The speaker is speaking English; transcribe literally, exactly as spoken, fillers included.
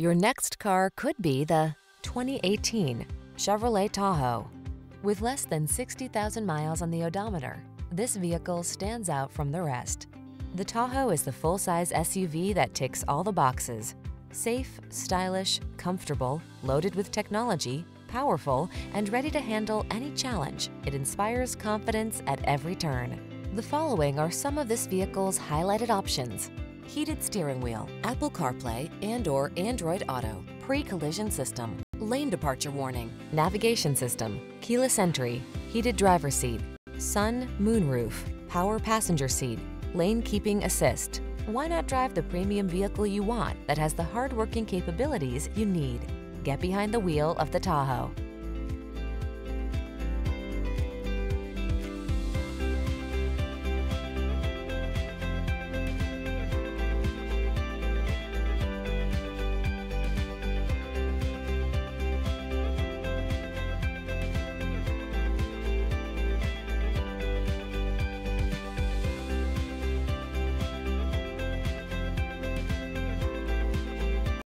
Your next car could be the twenty eighteen Chevrolet Tahoe. With less than sixty thousand miles on the odometer, this vehicle stands out from the rest. The Tahoe is the full-size S U V that ticks all the boxes: safe, stylish, comfortable, loaded with technology, powerful, and ready to handle any challenge. It inspires confidence at every turn. The following are some of this vehicle's highlighted options: heated steering wheel, Apple CarPlay and/or Android Auto, pre-collision system, lane departure warning, navigation system, keyless entry, heated driver's seat, sun, moon roof, power passenger seat, lane keeping assist. Why not drive the premium vehicle you want that has the hardworking capabilities you need? Get behind the wheel of the Tahoe.